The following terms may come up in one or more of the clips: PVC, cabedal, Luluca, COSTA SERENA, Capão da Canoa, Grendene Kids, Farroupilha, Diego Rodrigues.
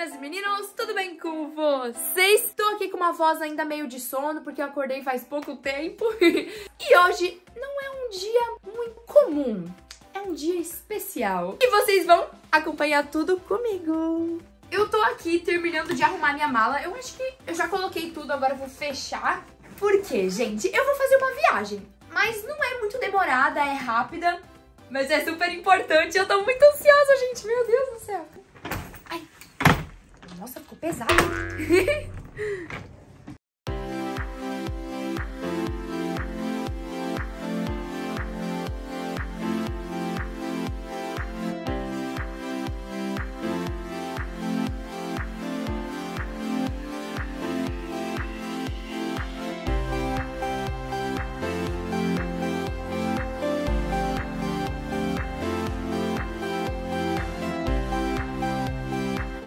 meninas e meninos, tudo bem com vocês? Tô aqui com uma voz ainda meio de sono, porque eu acordei faz pouco tempo. E hoje não é um dia muito comum, é um dia especial. E vocês vão acompanhar tudo comigo. Eu tô aqui terminando de arrumar minha mala. Eu acho que eu já coloquei tudo, agora eu vou fechar. Porque, gente, eu vou fazer uma viagem, mas não é muito demorada, é rápida, mas é super importante. Eu tô muito ansiosa, gente, meu Deus do céu. Ai, nossa, ficou pesado.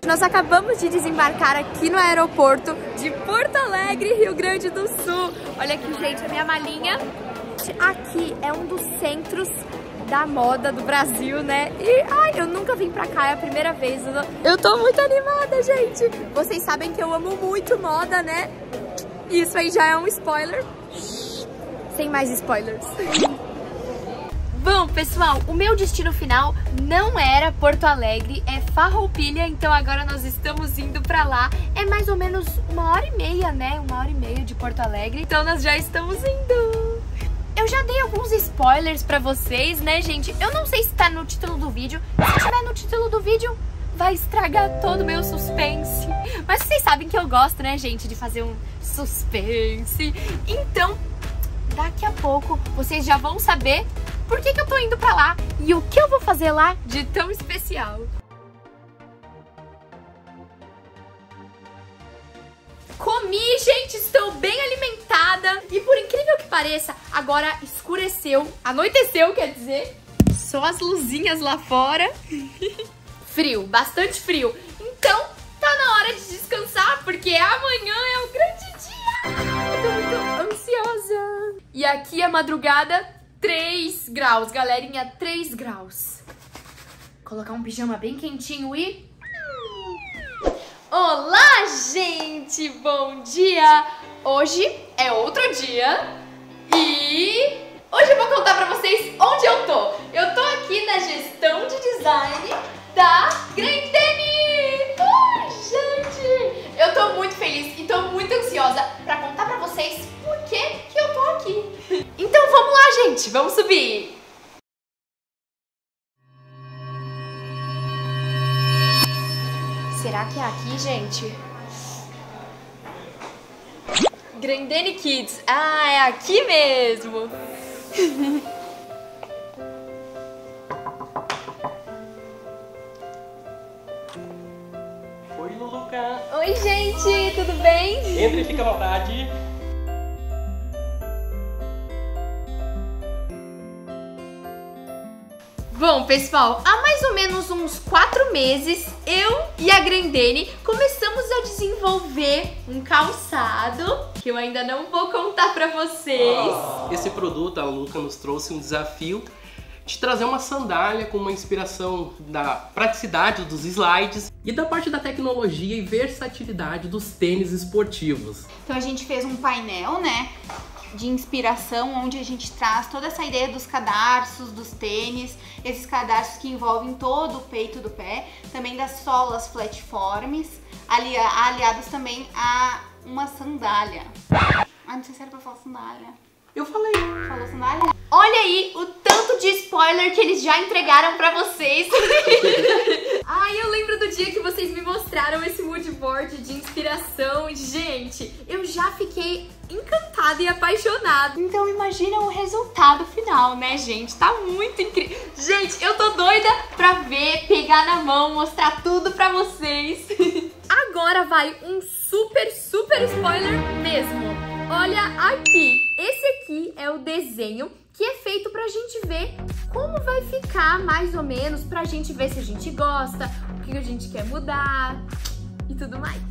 Nós acabamos de desembarcar aqui no aeroporto de Porto Alegre, Rio Grande do Sul. Olha aqui, gente, a minha malinha. Aqui é um dos centros da moda do Brasil, né? E, ai, eu nunca vim pra cá, é a primeira vez. Eu tô muito animada, gente. Vocês sabem que eu amo muito moda, né? Isso aí já é um spoiler. Sem mais spoilers. Bom, pessoal, o meu destino final não era Porto Alegre, é Farroupilha, então agora nós estamos indo pra lá. É mais ou menos 1h30, né? 1h30 de Porto Alegre, então nós já estamos indo. Eu já dei alguns spoilers pra vocês, né, gente? Eu não sei se tá no título do vídeo. Se tiver no título do vídeo, vai estragar todo o meu suspense. Mas vocês sabem que eu gosto, né, gente, de fazer um suspense. Então, daqui a pouco, vocês já vão saber por que eu tô indo pra lá e o que eu vou fazer lá de tão especial. Comi, gente, estou bem alimentada. E por incrível que pareça, agora escureceu, anoiteceu, quer dizer, só as luzinhas lá fora. Frio, bastante frio. Então, tá na hora de descansar, porque amanhã é o grande dia. Eu tô muito ansiosa. E aqui a madrugada... 3 graus, galerinha, 3 graus. Colocar um pijama bem quentinho e... Olá, gente! Bom dia! Hoje é outro dia e... Hoje eu vou contar pra vocês onde eu tô. Eu tô aqui na gestão de design da Grendene! Gente! Eu tô muito feliz e tô muito ansiosa pra contar pra vocês por que eu tô aqui. Então vamos lá, gente, vamos subir! Será que é aqui, gente? Grendene Kids! Ah, é aqui mesmo! Oi, Luluca! Oi, gente! Tudo bem? Entra e fica à vontade! Bom, pessoal, há mais ou menos uns 4 meses, eu e a Grendene começamos a desenvolver um calçado que eu ainda não vou contar pra vocês. Esse produto, a Luluca nos trouxe um desafio de trazer uma sandália com uma inspiração da praticidade dos slides e da parte da tecnologia e versatilidade dos tênis esportivos. Então a gente fez um painel, né, de inspiração, onde a gente traz toda essa ideia dos cadarços, dos tênis, esses cadarços que envolvem todo o peito do pé, também das solas flatforms, aliados também a uma sandália. Ah, não sei se era pra falar sandália. Eu falei. Falou sandália? Olha aí o tanto de spoiler que eles já entregaram pra vocês. Ai, eu lembro do dia que vocês me mostraram esse moodboard de inspiração. Gente, eu já fiquei encantada e apaixonada. Então imagina o resultado final, né, gente? Tá muito incrível. Gente, eu tô doida pra ver, pegar na mão, mostrar tudo pra vocês. Agora vai um super spoiler mesmo. Olha aqui. Esse aqui é o desenho que é feito pra gente ver como vai ficar, mais ou menos, pra gente ver se a gente gosta, o que a gente quer mudar e tudo mais.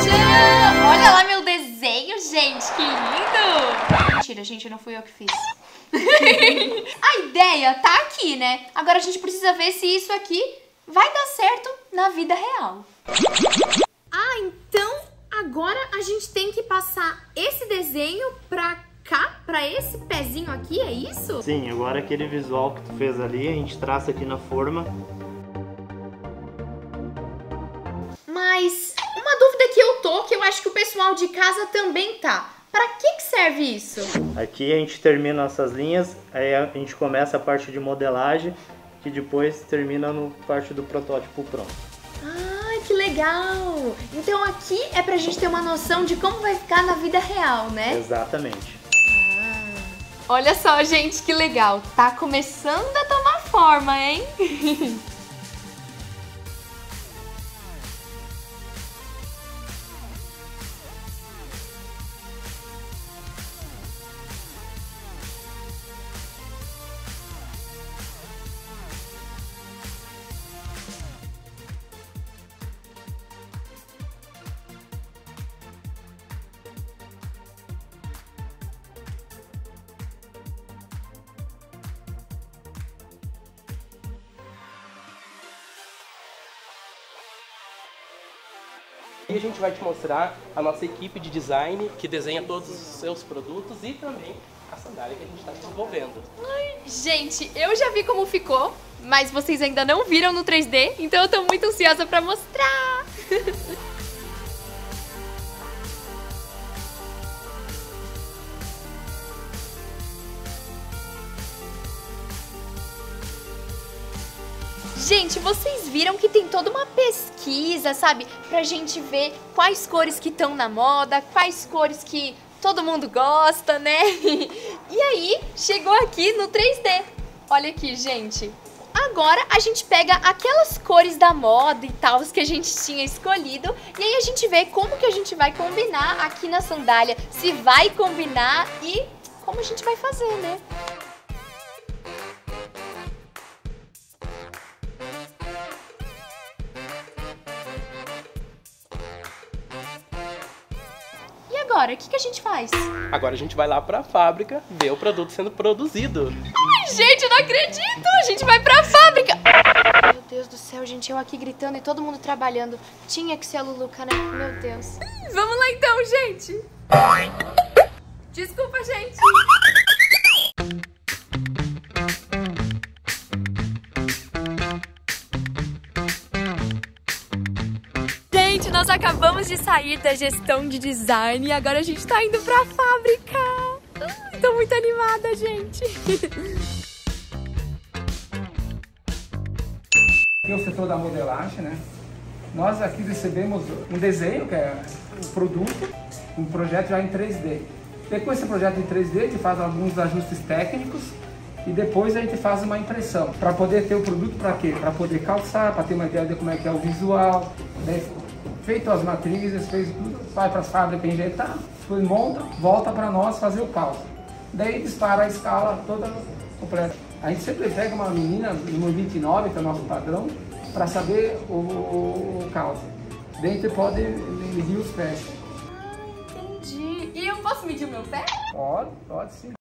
Tcharam! Olha lá meu desenho, gente! Mentira, gente, não fui eu que fiz. A ideia tá aqui, né? Agora a gente precisa ver se isso aqui vai dar certo na vida real. Ah, então agora a gente tem que passar esse desenho pra cá, pra esse pezinho aqui, é isso? Sim, agora aquele visual que tu fez ali, a gente traça aqui na forma. Mas uma dúvida que eu tô, que eu acho que o pessoal de casa também tá. Pra que serve isso? Aqui a gente termina nossas linhas, aí a gente começa a parte de modelagem, que depois termina no parte do protótipo pronto. Ah, que legal! Então aqui é pra gente ter uma noção de como vai ficar na vida real, né? Exatamente. Ah. Olha só, gente, que legal! Tá começando a tomar forma, hein? E a gente vai te mostrar a nossa equipe de design que desenha todos os seus produtos e também a sandália que a gente está desenvolvendo. Ai, gente, eu já vi como ficou, mas vocês ainda não viram no 3D, então eu tô muito ansiosa para mostrar! Gente, vocês viram que tem toda uma pesquisa, sabe? Pra gente ver quais cores que estão na moda, quais cores que todo mundo gosta, né? E aí, chegou aqui no 3D. Olha aqui, gente. Agora a gente pega aquelas cores da moda e tal que a gente tinha escolhido e aí a gente vê como que a gente vai combinar aqui na sandália, se vai combinar e como a gente vai fazer, né? Agora, o que a gente faz? Agora a gente vai lá pra fábrica ver o produto sendo produzido. Ai, gente, eu não acredito! A gente vai pra fábrica! Meu Deus do céu, gente, eu aqui gritando e todo mundo trabalhando. Tinha que ser a Luluca, né? Meu Deus. Vamos lá então, gente! Desculpa, gente! Nós acabamos de sair da gestão de design e agora a gente tá indo pra fábrica. Tô muito animada, gente. Aqui é o setor da modelagem, né? Nós aqui recebemos um desenho, que é um produto, um projeto já em 3D. Depois desse projeto em 3D, a gente faz alguns ajustes técnicos e depois a gente faz uma impressão. Pra poder ter o produto pra quê? Pra poder calçar, pra ter uma ideia de como é que é o visual, né? Feito as matrizes, fez tudo, vai para as fábricas injetar, depois monta, volta para nós fazer o cálculo. Daí dispara a escala toda completa. A gente sempre pega uma menina no 29, que é o nosso padrão, para saber o cálculo. Daí a gente pode medir os pés. Ah, entendi. E eu posso medir o meu pé? Pode, pode sim.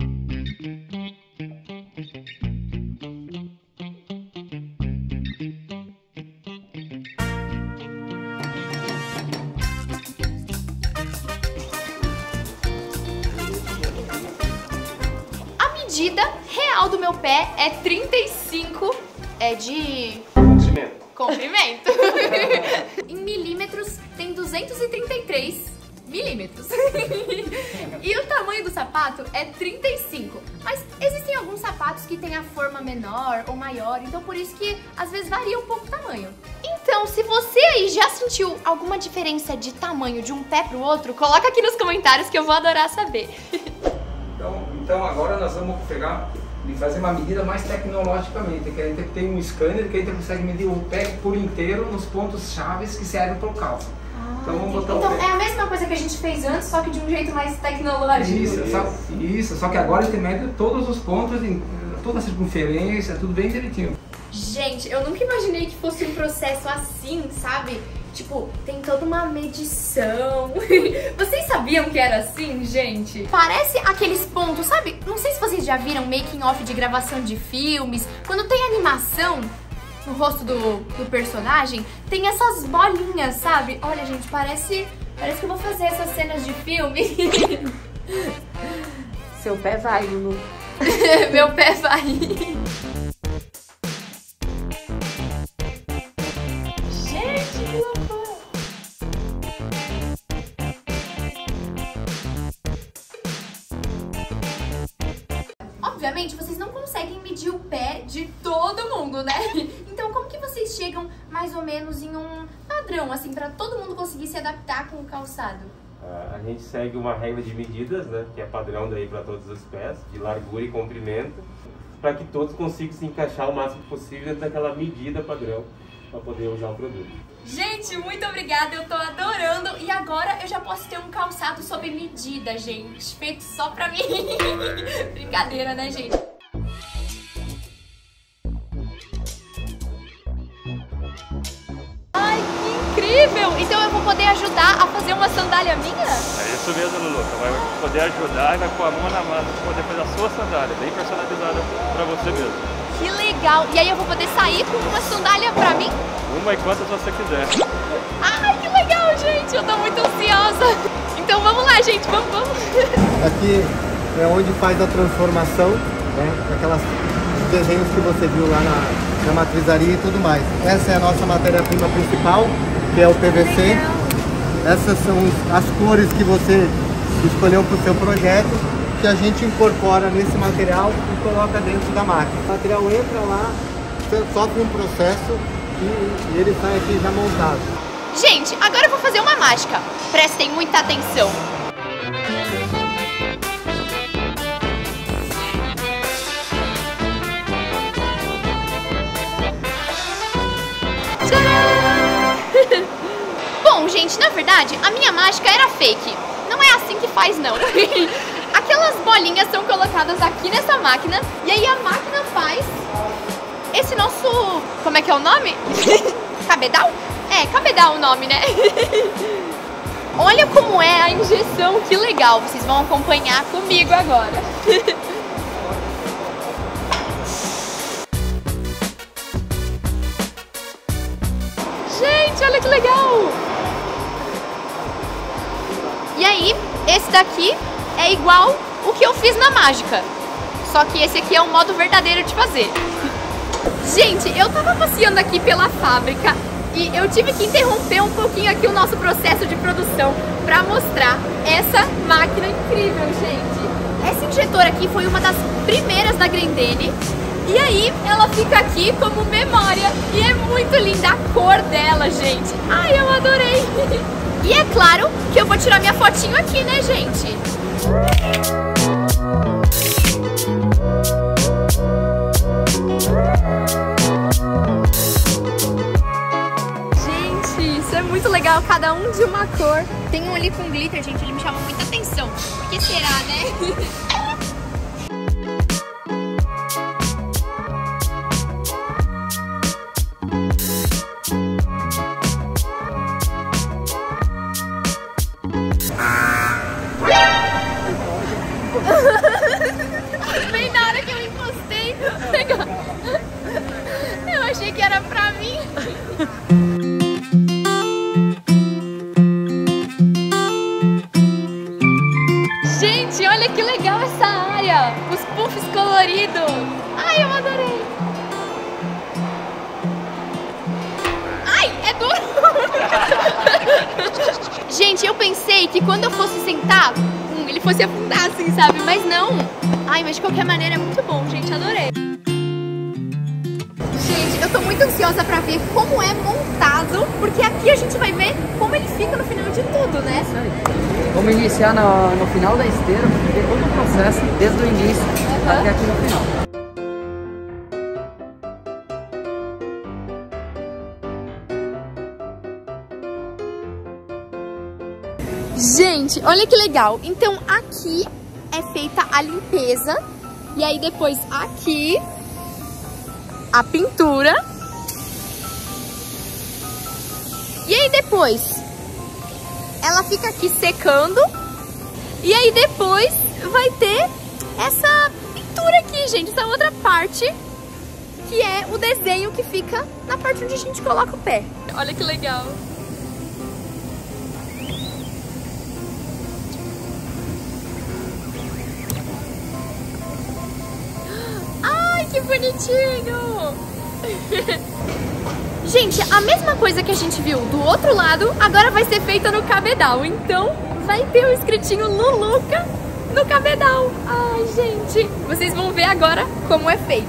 A medida real do meu pé é 35, é de... comprimento. Comprimento. Em milímetros tem 233 milímetros. E o tamanho do sapato é 35. Mas existem alguns sapatos que tem a forma menor ou maior, então por isso que às vezes varia um pouco o tamanho. Então, se você aí já sentiu alguma diferença de tamanho de um pé pro outro, coloca aqui nos comentários que eu vou adorar saber. Então agora nós vamos pegar e fazer uma medida mais tecnologicamente, que a gente tem um scanner que a gente consegue medir o pé por inteiro nos pontos chaves que servem para o cálculo. Ah, então vamos botar então o pé. É a mesma coisa que a gente fez antes, só que de um jeito mais tecnológico. Isso, só que agora a gente mede todos os pontos, toda a circunferência, tudo bem direitinho. Gente, eu nunca imaginei que fosse um processo assim, sabe? Tipo, tem toda uma medição. Vocês sabiam sabiam que era assim, gente? Parece aqueles pontos, sabe? Não sei se vocês já viram making-off de gravação de filmes. Quando tem animação no rosto do personagem, tem essas bolinhas, sabe? Olha, gente, parece que eu vou fazer essas cenas de filme. Seu pé vai, Lulu. Meu pé vai. Gente, que loucura. Obviamente, vocês não conseguem medir o pé de todo mundo, né? Então, como que vocês chegam mais ou menos em um padrão, assim, pra todo mundo conseguir se adaptar com o calçado? A gente segue uma regra de medidas, né, que é padrão daí para todos os pés, de largura e comprimento, para que todos consigam se encaixar o máximo possível dentro daquela medida padrão para poder usar o produto. Gente, muito obrigada, eu tô adorando e agora eu já posso ter um calçado sob medida, gente, feito só pra mim. Brincadeira, né, gente? Então eu vou poder ajudar a fazer uma sandália minha? É isso mesmo, Luluca. Vai poder ajudar e vai com a mão na mão poder fazer a sua sandália, bem personalizada pra você mesmo. Que legal! E aí eu vou poder sair com uma sandália pra mim? Uma e quantas você quiser. Ai, que legal, gente! Eu tô muito ansiosa. Então vamos lá, gente, vamos! Aqui é onde faz a transformação, né? Aquelas desenhos que você viu lá na matrizaria e tudo mais. Essa é a nossa matéria-prima principal, que é o PVC. Essas são as cores que você escolheu para o seu projeto, que a gente incorpora nesse material e coloca dentro da máquina. O material entra lá, sofre um processo e ele sai aqui já montado. Gente, agora eu vou fazer uma mágica. Prestem muita atenção. Bom, gente, na verdade, a minha mágica era fake. Não é assim que faz, não. Aquelas bolinhas são colocadas aqui nessa máquina e aí a máquina faz esse nosso... Como é que é o nome? Cabedal? É, cabedal o nome, né? Olha como é a injeção, que legal. Vocês vão acompanhar comigo agora. Gente, olha que legal! E aí, esse daqui é igual o que eu fiz na mágica. Só que esse aqui é o modo verdadeiro de fazer. Gente, eu tava passeando aqui pela fábrica e eu tive que interromper um pouquinho aqui o nosso processo de produção pra mostrar essa máquina incrível, gente. Essa injetora aqui foi uma das primeiras da Grendene. E aí, ela fica aqui como memória e é muito linda a cor dela, gente. Ai, eu adorei! E é claro que eu vou tirar minha fotinho aqui, né, gente? Gente, isso é muito legal, cada um de uma cor. Tem um ali com glitter, gente, ele me chama muita atenção. Por que será, né? Bem na hora que eu encostei, eu achei que era pra mim. Gente, olha que legal essa área, os puffs coloridos. Ai, eu adorei. Ai, é duro. Gente, eu pensei que quando eu fosse sentar, ele fosse afundar assim, sabe? Mas não! Ai, mas de qualquer maneira é muito bom, gente, adorei! Gente, eu tô muito ansiosa pra ver como é montado, porque aqui a gente vai ver como ele fica no final de tudo, né? Vamos iniciar no final da esteira, vamos ver todo o processo, desde o início até aqui no final. Gente, olha que legal. Então aqui é feita a limpeza e aí depois aqui a pintura e aí depois ela fica aqui secando E aí depois vai ter essa pintura aqui, gente, essa outra parte, que é o desenho que fica na parte onde a gente coloca o pé. Olha que legal! Ai, que bonitinho! Gente, a mesma coisa que a gente viu do outro lado, agora vai ser feita no cabedal. Então, vai ter o escritinho Luluca no cabedal. Ai, gente, vocês vão ver agora como é feito.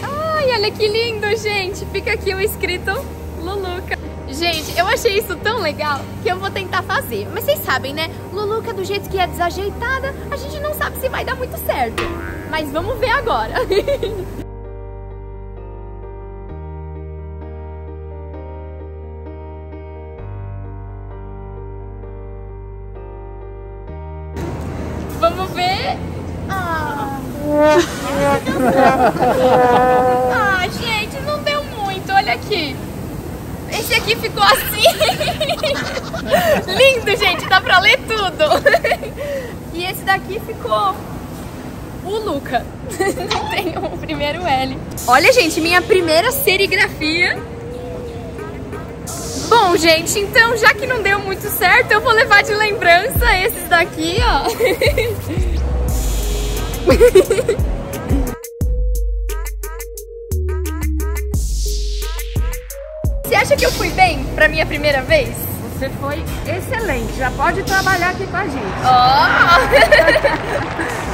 Ai, olha que lindo, gente. Fica aqui o escrito Luluca. Gente, eu achei isso tão legal que eu vou tentar fazer. Mas vocês sabem, né? Luluca, do jeito que é desajeitada, a gente não sabe se vai dar muito certo. Mas vamos ver agora. Vamos ver. Ah, ah, gente, não deu muito. Olha aqui. Esse aqui ficou assim. Lindo, gente, dá pra ler tudo. E esse daqui ficou o Luca. Não tem o primeiro L. Olha, gente, minha primeira serigrafia. Bom, gente, então já que não deu muito certo, eu vou levar de lembrança esses daqui, ó. Você acha que eu fui bem pra minha primeira vez? Você foi excelente, já pode trabalhar aqui com a gente. Oh!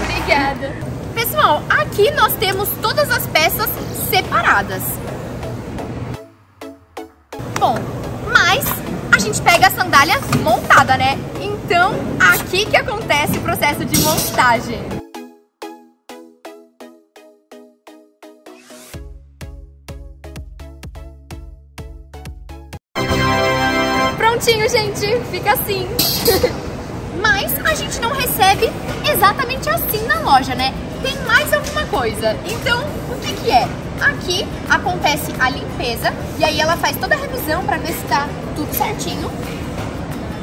Obrigada. Pessoal, aqui nós temos todas as peças separadas. Bom, mas a gente pega a sandália montada, né? Então, aqui que acontece o processo de montagem. Prontinho, gente, fica assim. Mas a gente não recebe exatamente assim na loja, né? Tem mais alguma coisa. Então, o que que é? Aqui acontece a limpeza e aí ela faz toda a revisão pra ver se tá tudo certinho.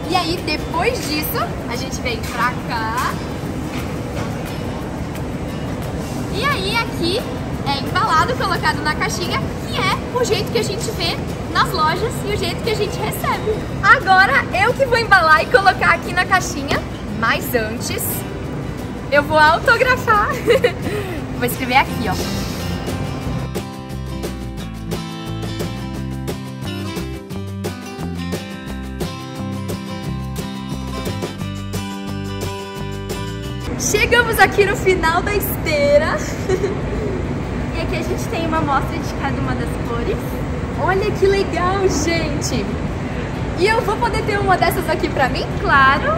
E aí, depois disso, a gente vem pra cá. E aí, aqui é embalado, colocado na caixinha, que é o jeito que a gente vê nas lojas e o jeito que a gente recebe. Agora eu que vou embalar e colocar aqui na caixinha, mas antes eu vou autografar. Vou escrever aqui, ó. Chegamos aqui no final da esteira. E aqui a gente tem uma amostra de cada uma das cores. Olha que legal, gente! E eu vou poder ter uma dessas aqui pra mim? Claro!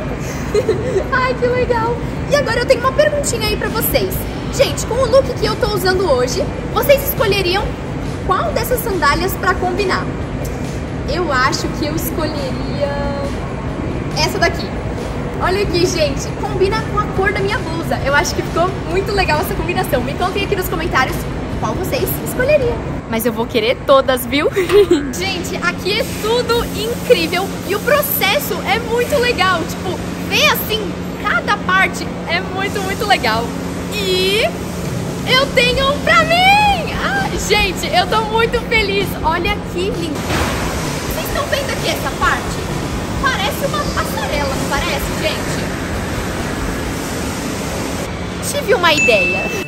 Ai, que legal! E agora eu tenho uma perguntinha aí pra vocês. Gente, com o look que eu tô usando hoje, vocês escolheriam qual dessas sandálias pra combinar? Eu acho que eu escolheria essa daqui. Olha aqui, gente, combina com a cor da minha blusa. Eu acho que ficou muito legal essa combinação. Me contem aqui nos comentários qual vocês escolheriam. Mas eu vou querer todas, viu? Gente, aqui é tudo incrível e o processo é muito legal. Tipo, ver assim, cada parte é muito, muito legal. E eu tenho um pra mim! Ah, gente, eu tô muito feliz. Olha que lindo. Vocês estão vendo aqui essa parte? Parece uma passarela, não parece, gente? Tive uma ideia.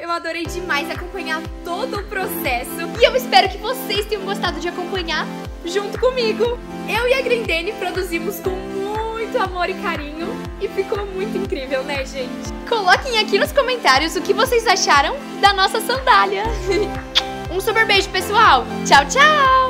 Eu adorei demais acompanhar todo o processo e eu espero que vocês tenham gostado de acompanhar junto comigo. Eu e a Grendene produzimos com muito amor e carinho e ficou muito incrível, né, gente? Coloquem aqui nos comentários o que vocês acharam da nossa sandália. Um super beijo, pessoal. Tchau, tchau.